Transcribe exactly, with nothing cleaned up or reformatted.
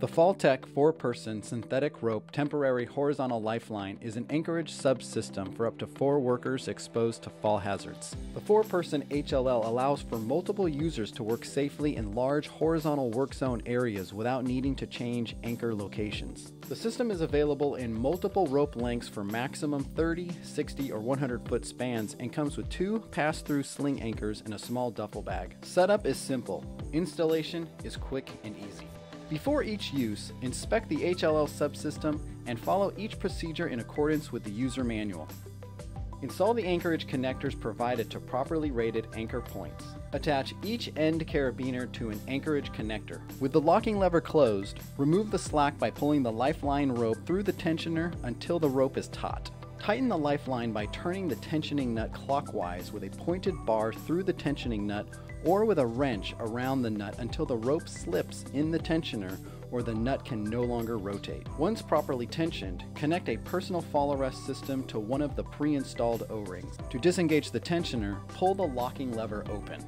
The FallTech four-person synthetic rope temporary horizontal lifeline is an anchorage subsystem for up to four workers exposed to fall hazards. The four-person H L L allows for multiple users to work safely in large horizontal work zone areas without needing to change anchor locations. The system is available in multiple rope lengths for maximum thirty, sixty, or one hundred foot spans and comes with two pass-through sling anchors and a small duffel bag. Setup is simple. Installation is quick and easy. Before each use, inspect the H L L subsystem and follow each procedure in accordance with the user manual. Install the anchorage connectors provided to properly rated anchor points. Attach each end carabiner to an anchorage connector. With the locking lever closed, remove the slack by pulling the lifeline rope through the tensioner until the rope is taut. Tighten the lifeline by turning the tensioning nut clockwise with a pointed bar through the tensioning nut or with a wrench around the nut until the rope slips in the tensioner or the nut can no longer rotate. Once properly tensioned, connect a personal fall arrest system to one of the pre-installed O-rings. To disengage the tensioner, pull the locking lever open.